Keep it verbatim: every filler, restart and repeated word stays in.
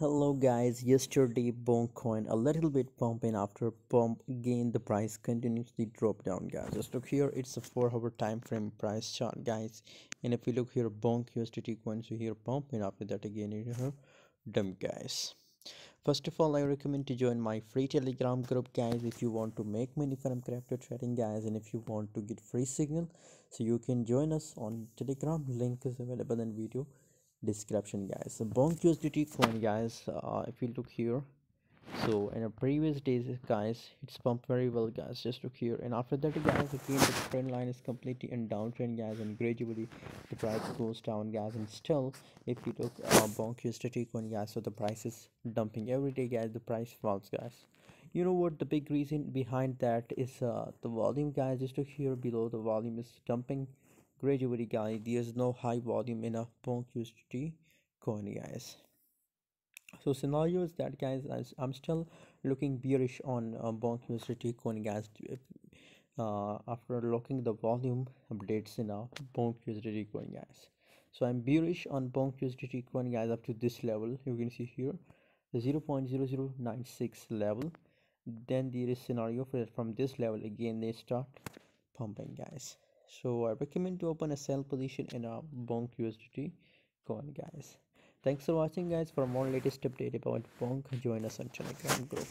Hello guys, yesterday Bonk coin a little bit pump, and after pump again the price continuously drop down guys. Just look here, it's a four hour time frame price chart guys, and if you look here Bonk U S D T coin, so here pump and after that again you have dump guys. First of all, I recommend to join my free Telegram group guys if you want to make money from crypto trading guys, and if you want to get free signal, so you can join us on Telegram. Link is available in video description guys. So Bonk U S D T coin guys, uh, if you look here, so in a previous days guys it's pumped very well guys. Just look here, and after that guys again the trend line is completely in downtrend guys, and gradually the price goes down guys, and still if you look uh, Bonk U S D T coin guys, so the price is dumping every day guys, the price falls guys. You know what the big reason behind that is, uh, the volume guys. Just look here, below the volume is dumping gradually guys. There's no high volume in a Bonk U S D T coin guys. So scenario is that guys, I'm still looking bearish on uh, Bonk U S D T coin guys. Uh, after locking the volume updates in a Bonk U S D T coin guys, so I'm bearish on Bonk U S D T coin guys up to this level. You can see here the zero point zero zero nine six level. Then there is scenario for from this level again they start pumping guys. So I recommend to open a sell position in a Bonk U S D T coin guys. Thanks for watching guys. For more latest update about Bonk, join us on Telegram group.